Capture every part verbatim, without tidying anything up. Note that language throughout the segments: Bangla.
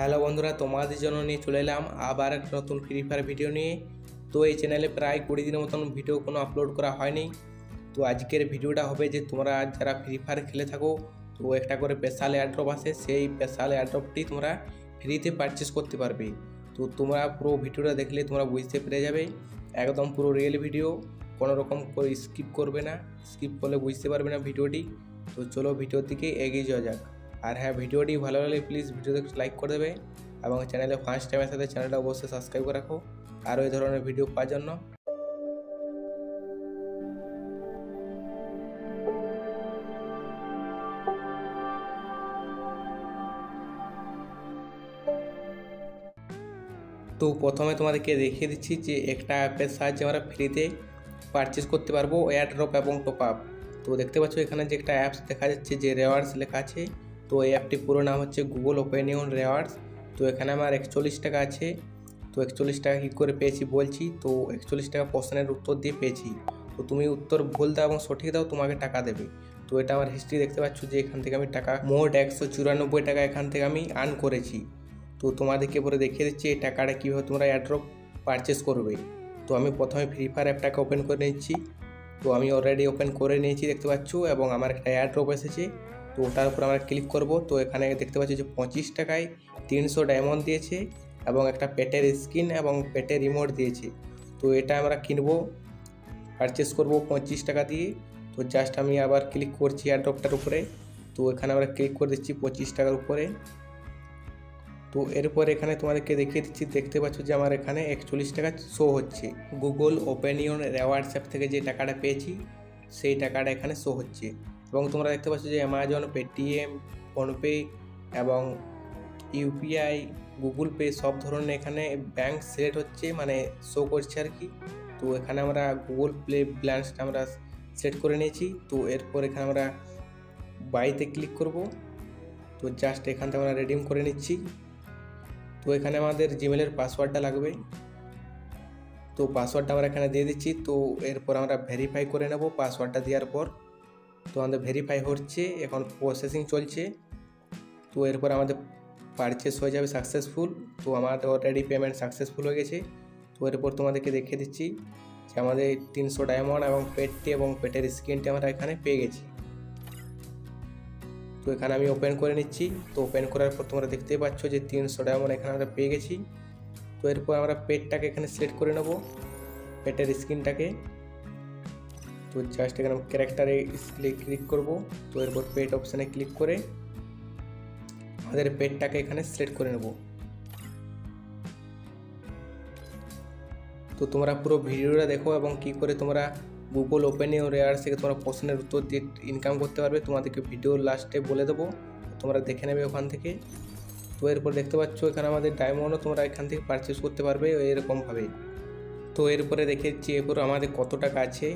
হ্যালো বন্ধুরা, তোমাদের জন্য নিয়ে চলে এলাম আবার একটা নতুন ফ্রি ফায়ার ভিডিও নিয়ে। তো এই চ্যানেলে প্রায় কুড়ি দিনের মতন ভিডিও কোনো আপলোড করা হয়নি। তো আজকের ভিডিওটা হবে যে তোমরা যারা ফ্রি ফায়ার খেলে থাকো তো একটা করে স্পেশাল এয়ারড্রপ আছে, সেই স্পেশাল এয়ারড্রপটি তোমরা ফ্রিতে পারচেস করতে পারবে। তো তোমরা পুরো ভিডিওটা দেখলে তোমরা বুঝতে পেরে যাবে, একদম পুরো রিয়েল ভিডিও, কোনো রকম করে স্কিপ করবে না, স্কিপ করলে বুঝতে পারবে না ভিডিওটি। তো চলো ভিডিওর দিকে এগিয়ে যাওয়া যাক। আর হ্যাঁ, ভিডিওটি ভালো লাগলে প্লিজ ভিডিওতে লাইক করে দেবে এবং চ্যানেলে ফার্স্ট টাইমের সাথে চ্যানেলটা অবশ্যই সাবস্ক্রাইব করে রাখো আরও এই ধরনের ভিডিও পাওয়ার জন্য। তো প্রথমে তোমাদেরকে দেখিয়ে দিচ্ছি যে একটা অ্যাপের সাহায্যে আমরা ফ্রিতে পারচেস করতে পারবো এয়ারড্রপ এবং টপ আপ। তো দেখতে পাচ্ছ এখানে যে একটা অ্যাপস দেখা যাচ্ছে যে রেওয়ার্ডস লেখা আছে। তো এই অ্যাপটি পুরো নাম হচ্ছে গুগল ওপিনিয়ন রেওয়ার্ডস। তো এখানে আমার একচল্লিশ টাকা আছে। তো একচল্লিশ টাকা কী করে পেয়েছি বলছি। তো একচল্লিশ টাকা প্রশ্নের উত্তর দিয়ে পেয়েছি। তো তুমি উত্তর ভুল দাও এবং সঠিক দাও, তোমাকে টাকা দেবে। তো এটা আমার হিস্ট্রি দেখতে পাচ্ছ যে এখান থেকে আমি টাকা মোট একশো চুরানব্বই টাকা এখান থেকে আমি আর্ন করেছি। তো তোমাদেরকে পরে দেখিয়ে দিচ্ছি এই টাকাটা কীভাবে তোমরা এয়ারড্রপ পারচেস করবে। তো আমি প্রথমে ফ্রি ফায়ার অ্যাপটাকে ওপেন করে নিচ্ছি। তো আমি অলরেডি ওপেন করে নিয়েছি দেখতে পাচ্ছ, এবং আমার একটা এয়ারড্রপ এসেছে। তো ওটার উপর আমরা ক্লিক করব। তো এখানে দেখতে পাচ্ছি যে পঁচিশ টাকায় তিনশো ডায়মন্ড দিয়েছে এবং একটা পেটের স্কিন এবং পেটের রিমোট দিয়েছে। তো এটা আমরা কিনবো, পারচেস করব পঁচিশ টাকা দিয়ে। তো জাস্ট আমি আবার ক্লিক করছি এয়ারড্রপটার উপরে। তো এখানে আমরা ক্লিক করে দিচ্ছি পঁচিশ টাকার উপরে। তো এরপর এখানে তোমাদেরকে দেখিয়ে দিচ্ছি, দেখতে পাচ্ছ যে আমার এখানে একচল্লিশ টাকা শো হচ্ছে। গুগল ওপিনিয়ন রেওয়ার্ডস অ্যাপ থেকে যে টাকাটা পেয়েছি সেই টাকাটা এখানে শো হচ্ছে। এবং তোমরা দেখতে পাচ্ছ যে অ্যামাজন, পেটিএম, ফোনপে এবং ইউপিআই, গুগল পে সব ধরনের এখানে ব্যাঙ্ক সিলেক্ট হচ্ছে, মানে শো করছে আর কি। তো এখানে আমরা গুগল প্লে ব্যালেন্সটা আমরা সেট করে নিয়েছি। তো এরপর এখানে আমরা বাইতে ক্লিক করব। তো জাস্ট এখান থেকে আমরা রিডিম করে নিচ্ছি। তো এখানে আমাদের জিমেলের পাসওয়ার্ডটা লাগবে। তো পাসওয়ার্ডটা আমরা এখানে দিয়ে দিচ্ছি। তো এরপর আমরা ভেরিফাই করে নেব পাসওয়ার্ডটা দেওয়ার পর। তো আমাদের ভেরিফাই হচ্ছে, এখন প্রসেসিং চলছে। তো এরপর আমাদের পারচেস হয়ে যাবে সাকসেসফুল। তো আমাদের অলরেডি পেমেন্ট সাকসেসফুল হয়ে গেছে। তো এরপর তোমাদেরকে দেখিয়ে দিচ্ছি যে আমাদের তিনশো ডায়মন্ড এবং পেটটি এবং পেটের স্ক্রিনটি আমরা এখানে পেয়ে গেছি। তো এখানে আমি ওপেন করে নিচ্ছি। তো ওপেন করার পর তোমরা দেখতে পাচ্ছ যে তিনশো ডায়মন্ড এখানে আমরা পেয়ে গেছি। তো এরপর আমরা পেটটাকে এখানে সিলেক্ট করে নেব, পেটের স্ক্রিনটাকে। তো জাস্ট এখানে ক্যারেক্টারে ক্লিক করব। তো এরপর পেট অপশানে ক্লিক করে আমাদের পেটটাকে এখানে সিলেক্ট করে নেব। তো তোমরা পুরো ভিডিওটা দেখো এবং কী করে তোমরা গুগল ওপেনিয়ন রেওয়ার্ডস থেকে তোমরা প্রশ্নের উত্তর দিয়ে ইনকাম করতে পারবে। তোমাদেরকে ভিডিওর লাস্টে বলে দেবো, তোমরা দেখে নেবে ওখান থেকে। তো এরপর দেখতে পাচ্ছ এখানে আমাদের ডায়মন্ডও তোমরা এখান থেকে পারচেস করতে পারবে এরকমভাবে। তো এরপরে দেখেছি এরপর আমাদের কত টাকা আছে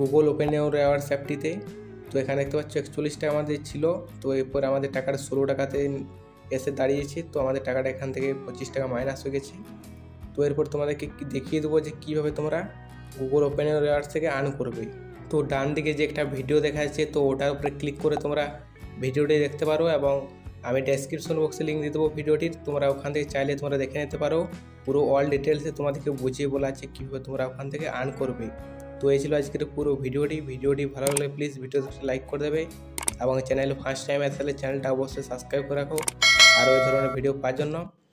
গুগল ওপেনিয়ন রেওয়ার্ডস অ্যাপটিতে। তো এখানে দেখতে পাচ্ছ একচল্লিশ টাকা আমাদের ছিল। তো এরপর আমাদের টাকাটা ষোলো টাকাতে এসে দাঁড়িয়েছে। তো আমাদের টাকাটা এখান থেকে পঁচিশ টাকা মাইনাস হয়ে গেছে। তো এরপর তোমাদেরকে দেখিয়ে দেবো যে কীভাবে তোমরা গুগল ওপেনিয়ন রেওয়ার্ডস থেকে আর্ন করবে। তো ডান দিকে যে একটা ভিডিও দেখা যাচ্ছে, তো ওটার উপরে ক্লিক করে তোমরা ভিডিওটি দেখতে পারো, এবং আমি ডেসক্রিপশন বক্সে লিঙ্ক দিয়ে দেবো ভিডিওটির। তোমরা ওখান থেকে চাইলে তোমরা দেখে নিতে পারো। পুরো অল ডিটেলসে তোমাদেরকে বুঝিয়ে বলা আছে কীভাবে তোমরা ওখান থেকে আর্ন করবে। তো এই ছিল আজকের পুরো ভিডিওটি। ভিডিওটি ভালো লাগলে প্লিজ ভিডিওতে লাইক করে দেবে এবং চ্যানেল ফার্স্ট টাইম আসলে চ্যানেলটা অবশ্যই সাবস্ক্রাইব করে রাখো আরও এই ধরনের ভিডিও পাওয়ার জন্য।